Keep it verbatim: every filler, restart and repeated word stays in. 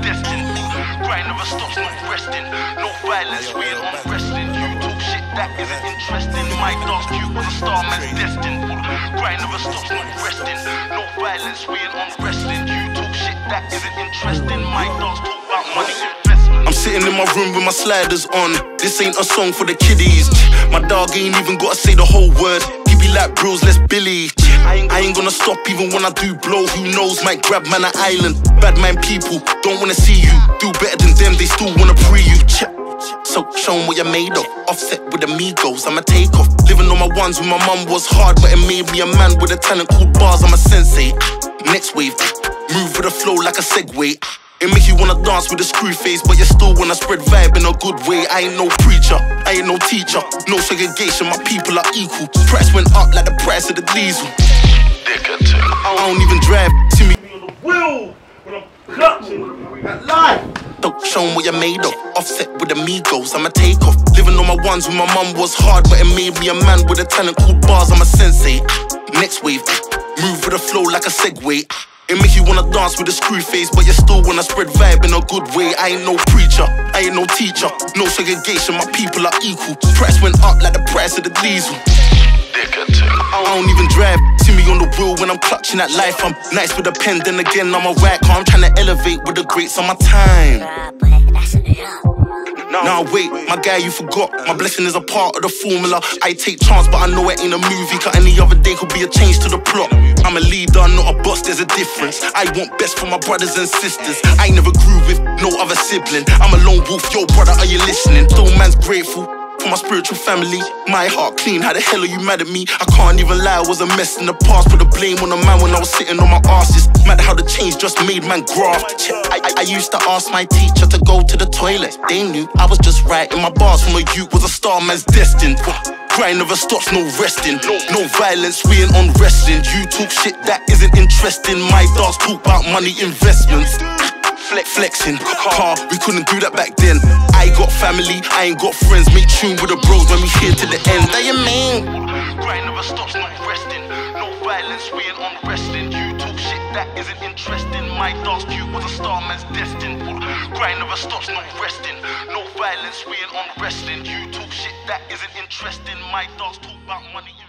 man's destiny. Grind never stops, no resting. No violence, we ain't unresting. You talk shit that isn't interesting. My dark you was a star man's destined. Grind never stops, no resting. No violence, we ain't unresting. You talk shit that isn't interesting. My dogs talk about money investment. I'm sitting in my room with my sliders on. This ain't a song for the kiddies. My dog ain't even gotta say the whole word. He be like bros, let's Billy. I ain't gonna stop even when I do blow. Who knows, might grab man an island. Bad man people, don't wanna see you. Do better than them, they still wanna pre you. So show 'em what you're made of. Offset with amigos, I'ma take off. Living on my ones when my mum was hard, but it made me a man with a talent called bars. I'm a sensei. Next wave, move with a flow like a Segway. It make you wanna dance with a screw face, but you still wanna spread vibe in a good way. I ain't no preacher, I ain't no teacher. No segregation, my people are equal. Price went up like the price of the diesel. I don't even drive, see me on the wheel when I'm clutching that life. Don't show 'em what you're made of. Offset with amigos, I'ma take off. Living on my ones when my mum was hard, but it made me a man with a talent called bars. I'm a sensei. Next wave, move with a flow like a Segway. It make you wanna dance with a screw face, but you still wanna spread vibe in a good way. I ain't no preacher, I ain't no teacher. No segregation, my people are equal. Price went up like the price of the diesel. I don't even drive, see me on the wheel when I'm clutching at life. I'm nice with a pen, then again I'm a whack. I'm trying to elevate with the greats on my time. Nah, wait, my guy, you forgot. My blessing is a part of the formula. I take chance, but I know it ain't a movie. 'Cause any other day could be a change to the plot. I'm a leader, not a boss, there's a difference. I want best for my brothers and sisters. I never grew with no other sibling. I'm a lone wolf, yo brother, are you listening? Though man's grateful for my spiritual family. My heart clean, how the hell are you mad at me? I can't even lie, I was a mess in the past. Put the blame on a man when I was sitting on my arse. It's mad how the change just made man graft. I, I, I used to ask my teacher to go to the toilet. They knew I was just right in my bars. From a youth was a star man's destined. Grind never stops, no resting. No, no violence, we ain't on wrestling. You talk shit that isn't interesting. My dogs talk about money investments. Flexing, car, we couldn't do that back then. I got family, I ain't got friends. Make tune with the bros when we here to the end. That you mean? Grind never stops, not resting. No violence, we ain't on wrestling. You talk shit that isn't interesting. My dance cue was a star man's destined. Grind never stops, not resting. No violence, we ain't on wrestling. You talk shit that isn't interesting. My dance talk about money.